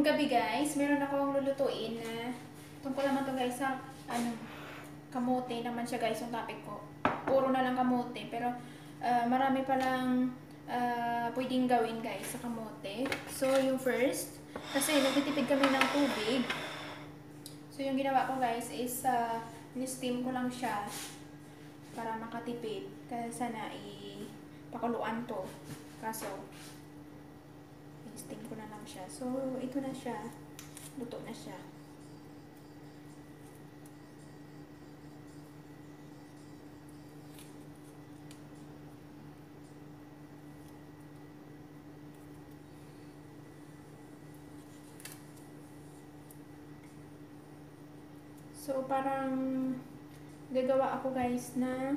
Nung gabi guys, meron akong lulutuin na tungkol naman to guys sa kamote naman siya guys yung topic ko. Puro na lang kamote pero marami palang pwedeng gawin guys sa kamote. So yung first, kasi nagtitipid kami ng tubig. So yung ginawa ko guys is ni-steam ko lang siya para makatipid. Kasi sana ipakuluan to. Kaso steam ko na lang siya. So, ito na siya. Luto na siya. So, parang gagawa ako guys na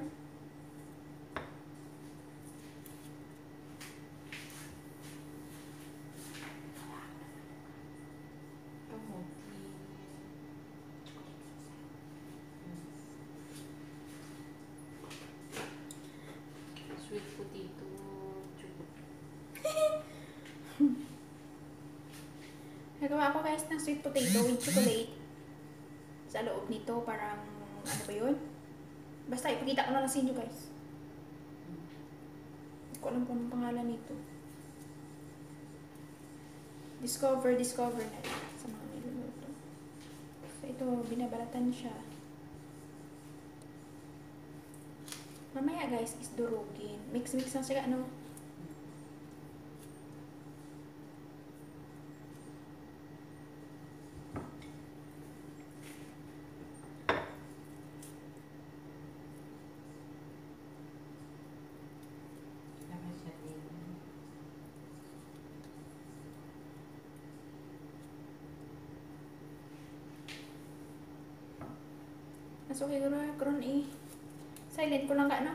nagawa ko guys ng sweet potato with chocolate sa loob nito, parang ano ba yun? Basta ipakita ko na lang sa inyo guys. Hindi ko alam kung pangalan nito. Discover na yun sa mga niluluto. So ito, binabalatan siya. Mamaya guys is durugin. Mix lang siya ano. So, karon silent ko lang ka, no?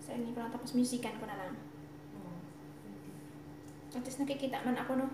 Silent ko lang, tapos musikan ko na lang. At least nakikita man ako, no?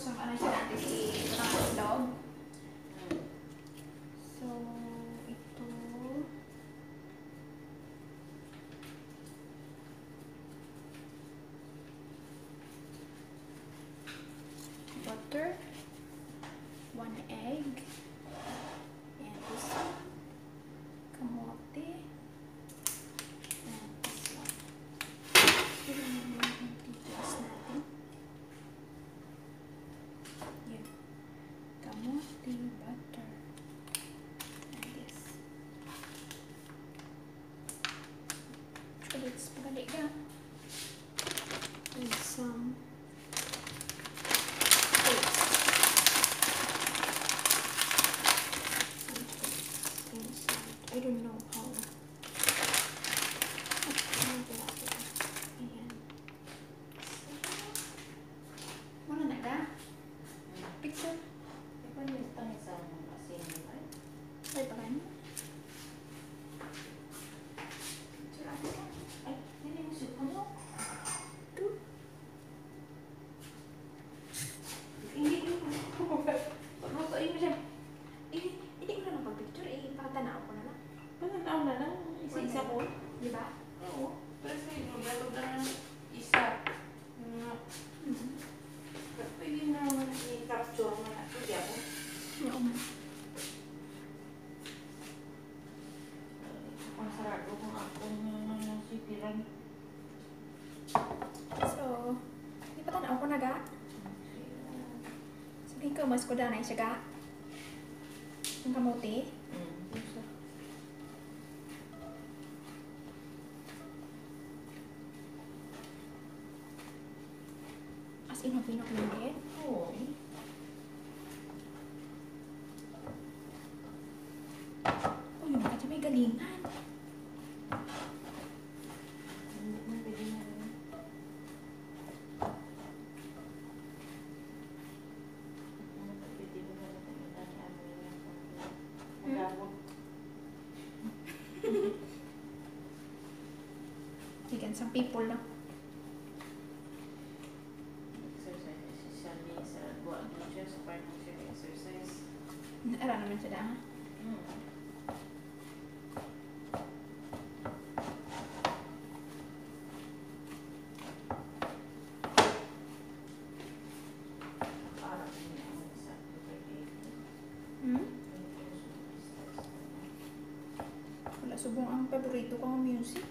Sa ano siya natin si dog. So, ito. Butter. 1 egg. And this one. Kamote. And this one. And some paste inside. I don't know how. Ayan. Wala na ka? Picture? saya tekan. Mas ko danay siya ka? Ang kamote? As in, pinok hindi? Oo. Oh, yung mga may galingan. Some people na. Exercise. Siya ni sa buwan mo siya. Sa part mo siya exercise. Ara naman siya na. Wala subong ang paborito kong music.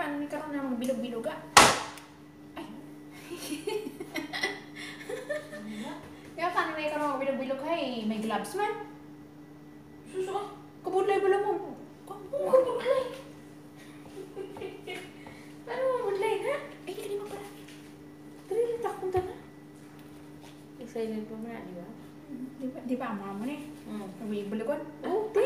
Paano may karoon na magbilog-bilog ah? Ay! Kaya paano may karoon magbilog-bilog ka eh? May gloves man? Suso ah! Kabudlay bala mo! Kabudlay! Paano mo budlay ha? Ay, hindi ka naman pala. Dari lang takunta na. Excited pa mo na, di ba? Di ba ang mga mo na eh? May balagon? Oo, di!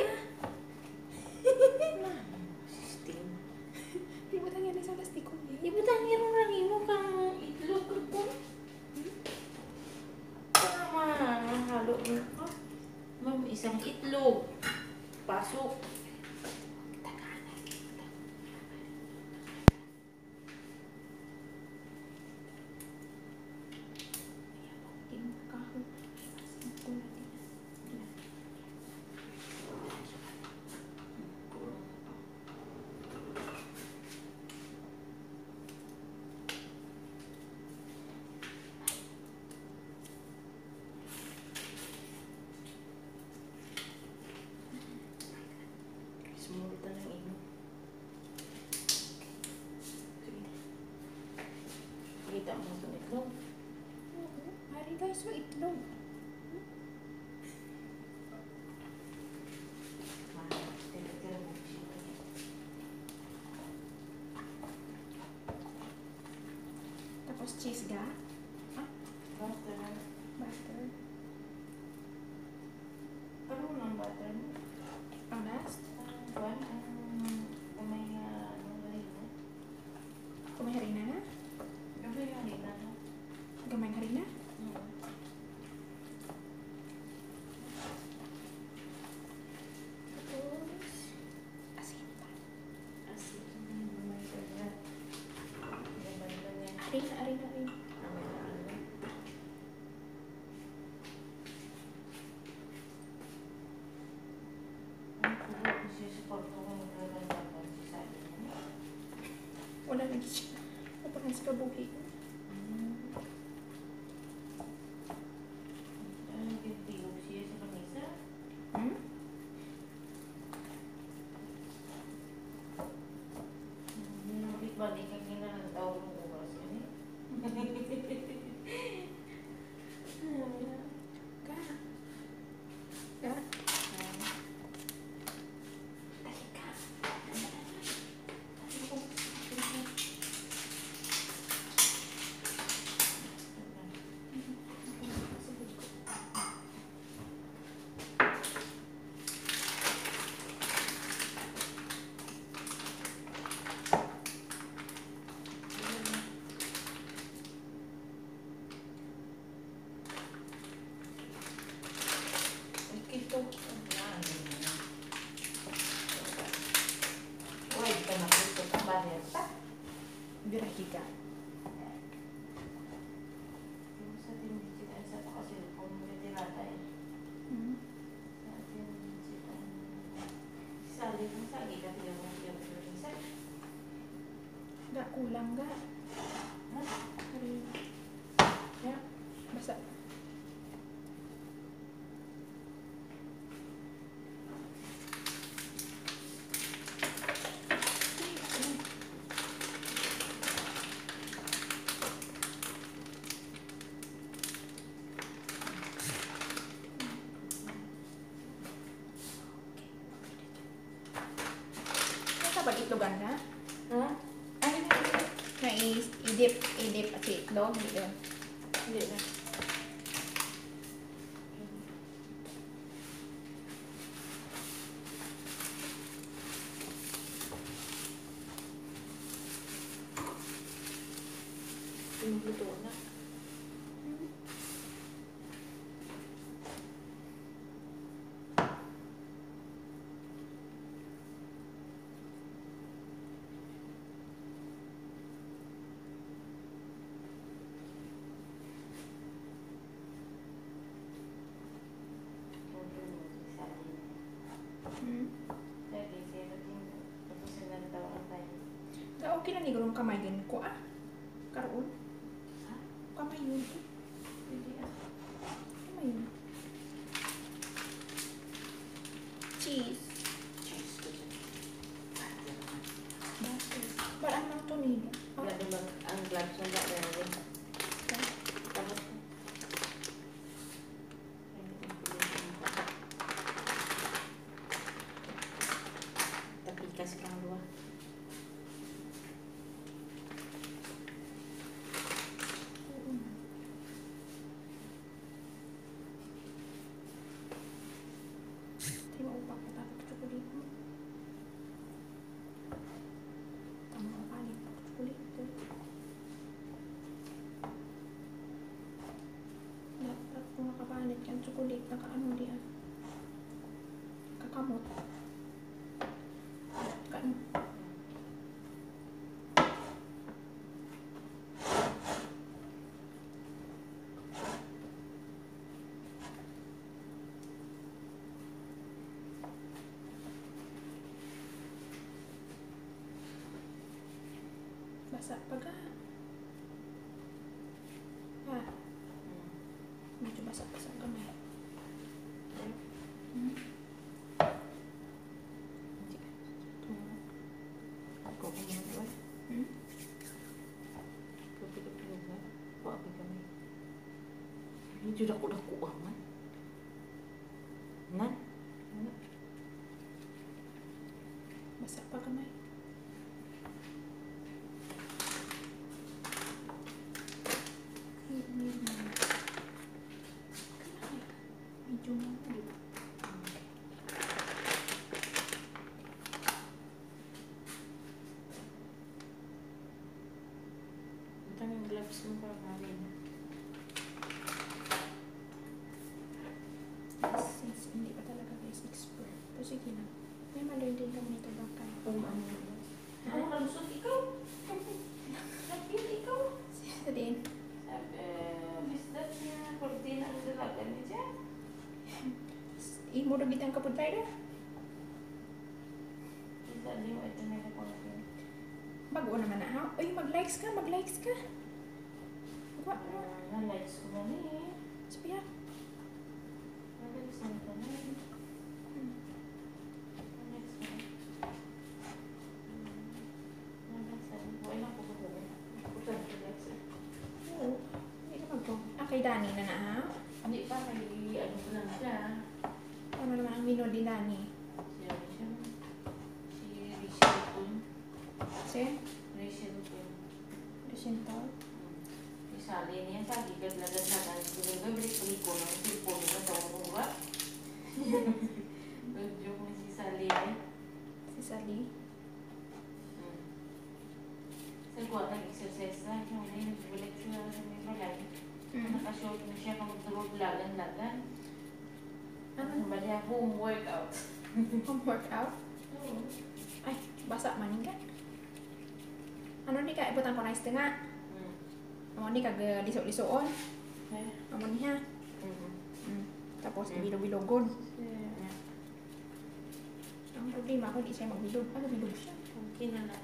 Isang itlog. Pasok. Kita mo itong itlog. Mari guys, may itlog. Tapos cheese ga? Ah? Butter. Ano ng butter mo? Ang last? Kumay harina na? Gamay na rin na? Tapos, asin pa. Asin. Gamay na rin na. Gamay na rin. Arin. Gamay na rin. Wala naging siya. Kapag nasa kabuhi ko. Ay, Virahiga. Enggak kulang, enggak? Ya, masak. Dapat itlogan na? Ha? Ay, na-idip at itlog. Hindi yun. Hindi na. Pinubuto na. Kina ni gulong kamay din ko ah. Karoon. Ha? Kamay yun. Hindi ah. Kamay yun. Cheese. Cheese. Bakit? Parang lang ito nila. Lagi bang ang gloves na dati na rin? Tapos ko. Tapikas ka ang luwa. Yan, chocolate. Naka-ano diyan. Kakamot. Kaano. Basa pa ka. Ah. Medyo basa-basa ang kamay. Ako kung yan doon. Pagpilip-pilip na. Pagpilip kami. Medyo daku-daku aman. Nan? Basa pa kamay. Gloves mo para karin. Since hindi pa talaga guys expert. Pero sige na. May maloy din kami ito bakal. Ano yun? Ano kalusot ikaw? Napil ikaw? Sa din. Bisdat niya. Kortina ang dalagan niya dyan. Imurubit ang kapod pera? Ito din mo ito na ito ko. Bago naman na ha? Uy, mag-likes ka, mag-likes ka. Wala, na-likes ko na eh. Sabi yan. Mag-likes na ito na eh. Mag-likes na ito. Mag-likes na ito. Wala ko ko gawin. Puta na mag-likes eh. Oo. Hindi ka mag-go. Ah, kay Dani na na ha? Hindi pa, kay ano ko lang siya. Ano naman ang minod ni Dani? Siya siya. Si Richard Kuhn. Kasi? Rachel Kuhn. Rachel Kuhn? Isali niya sa gigat na ganda. Nag-break ko ni ko ng sipon na taong ba? Nag-joke mo si Sally niya. Si Sally? Sagwa nag-exercise na. Ngayon, nag-bulek siya ng malay. Nakashort na siya kung tulog-lagan-lagan. Ano ba niya? Home workout. Home workout? Oo. Ay, basa maning ka? Ano ni kak ibu tangkon ais tengah. Amon ni kagak disok-disok on. Amon ni ha. Tapos bilog-bilog gun. Ang problema ko di siya magbilog. Ano bilog siya? Mungkin na lang.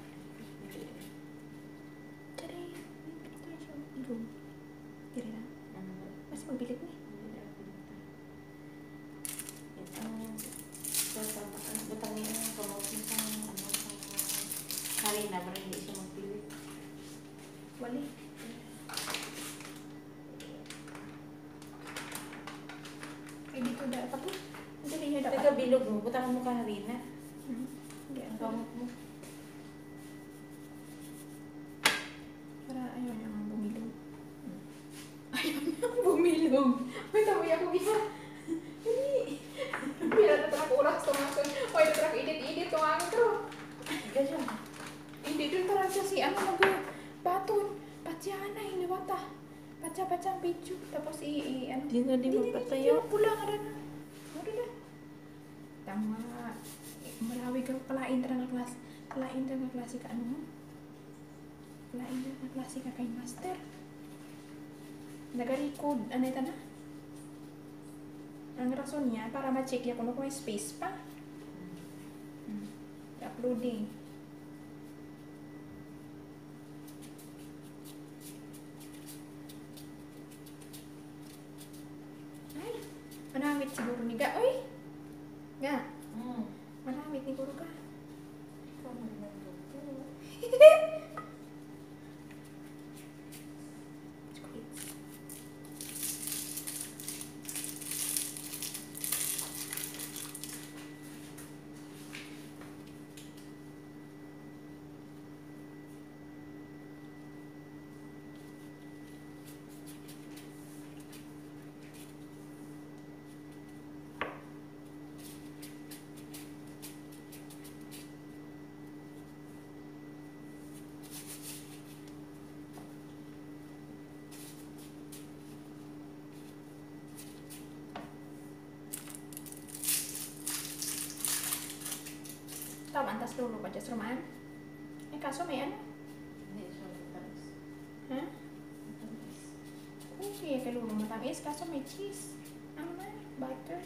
Bilog mo, buta ka mukha rin na. Ang gamot mo. Para ayaw niya nga bumilog. Ayaw niya nga bumilog. May tamoy akong iba. Hindi. Pila na tarak uras sa mga son. Pwede tarak idit-idit itong aking taro. Ganyan. Hindi doon tarak siya si ano mag-baton. Patsyaan na, hiniwata. Patsa-patsa ang video. Tapos i-ano. Hindi na di magpatayo. Pula nga rin. Tama, marawi ka, palain na klase, palain na klase ka, ano mo? Palain na klase ka kay master. Nagarikod, ano ito na? Ang rason niya, para ma-check niya kung may space pa. Uploading. Ay, manamit siguro ni Ga, oy! Nga? Maramit ni Guru ka. Mantas dulu baca serumaan. Kaso may ano? Hah? Kuya kay Lulu matamis kaso may cheese. Ano? Butter.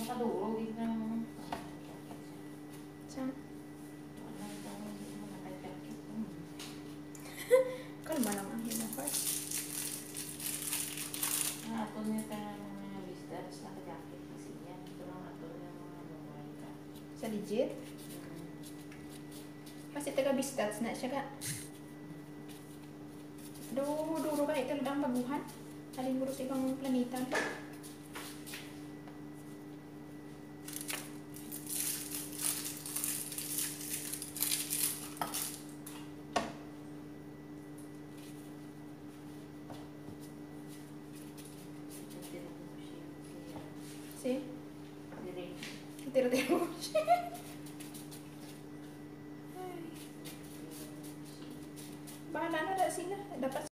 Nakadurog, ito naman. Saan? Kalma lang ang hinapar. Nakatod niya tayo ng mga visitors na kajakit kasi yan. Ito lang nakatod niya mga buhay ka. Sa legit? Kasi taga-visitors na siya ka. Duro-duro ka ito lang baguhan. Halinguro sa ibang planeta. Bahala na dah sila. Dapat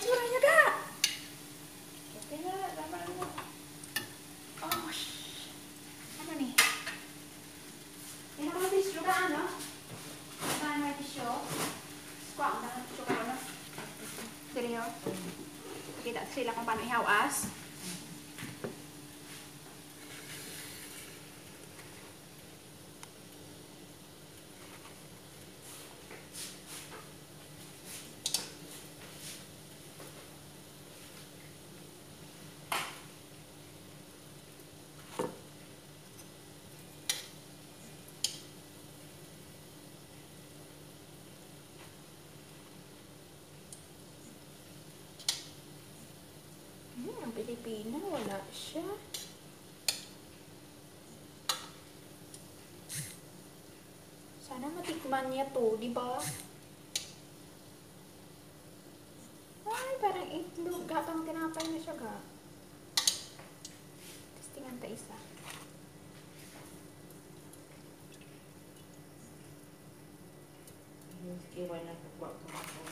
curahnya, Kak. Oh, ano nih? Ini mga bisyo ka, ano? Saan may bisyo? Squawk na, bisyo ka, ano? Siriyo? Kita sila kung paano ihawas. Pilipina, wala siya. Sana matikman niya to, di ba? Ay, parang itlog. Gatang tinapay na siya, ga. Testingan ta isa. Kaya wala na,